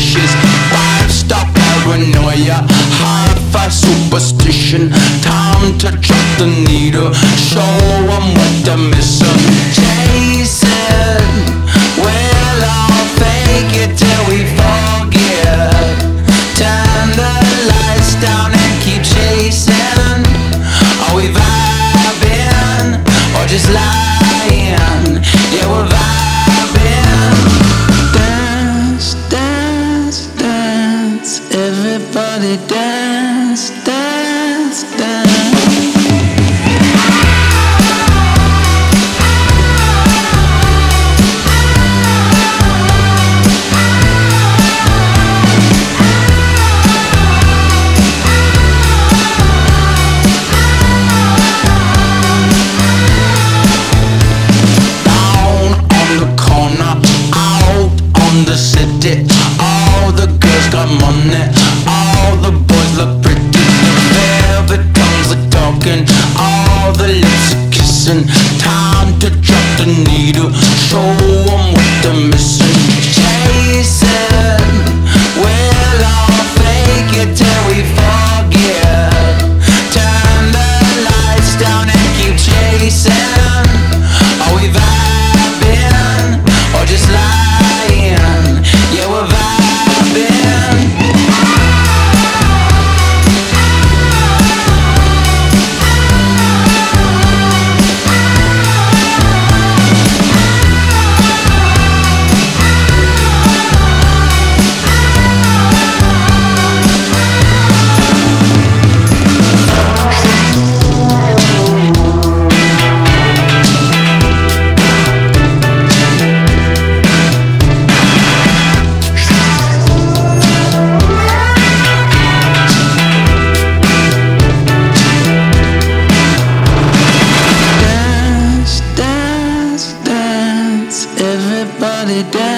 flashes, five-star paranoia, high-five superstition. Time to drop the needle, show them what they're missing. Jason, well, I'll fake it till we forget. Turn the lights down and keep chasing. Are we vibing or just lying? Yeah, we're vibing. Everybody dance, dance, dance. Down on the corner, out on the city, all the girls got money. All the lips are kissing. Time to drop the needle, show them what they're missing. Chasing, we'll all fake it till we forget. Turn the lights down and keep chasing. Are we vibing or just lying? Yeah, we're vibing. Everybody dance.